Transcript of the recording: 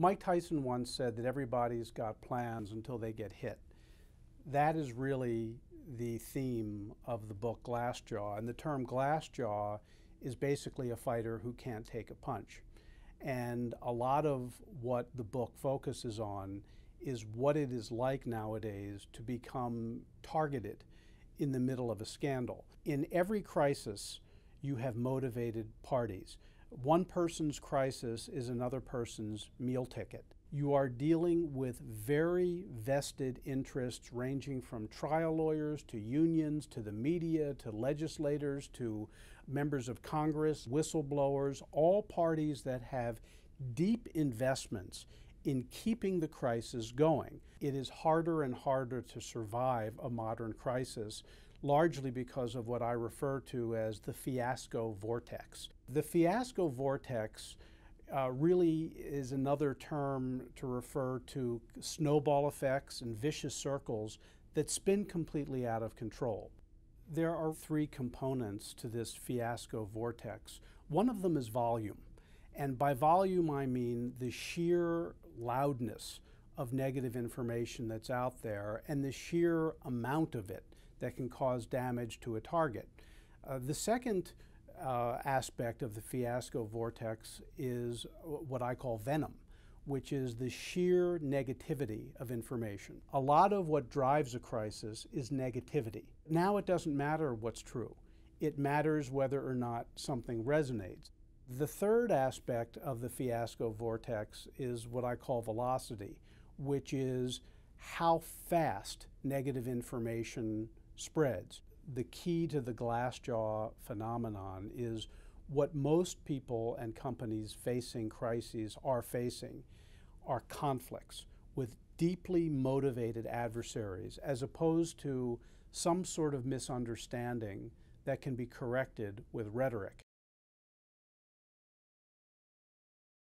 Mike Tyson once said that everybody's got plans until they get hit. That is really the theme of the book Glass Jaw, and the term Glass Jaw is basically a fighter who can't take a punch. And a lot of what the book focuses on is what it is like nowadays to become targeted in the middle of a scandal. In every crisis, you have motivated parties. One person's crisis is another person's meal ticket. You are dealing with very vested interests ranging from trial lawyers to unions to the media to legislators to members of Congress, whistleblowers, all parties that have deep investments in keeping the crisis going. It is harder and harder to survive a modern crisis, largely because of what I refer to as the fiasco vortex. The fiasco vortex really is another term to refer to snowball effects and vicious circles that spin completely out of control. There are three components to this fiasco vortex. One of them is volume. And by volume, I mean the sheer loudness of negative information that's out there and the sheer amount of it that can cause damage to a target. The second aspect of the fiasco vortex is what I call venom, which is the sheer negativity of information. A lot of what drives a crisis is negativity. Now it doesn't matter what's true. It matters whether or not something resonates. The third aspect of the fiasco vortex is what I call velocity, which is how fast negative information spreads. The key to the glass jaw phenomenon is what most people and companies facing crises are facing are conflicts with deeply motivated adversaries, as opposed to some sort of misunderstanding that can be corrected with rhetoric.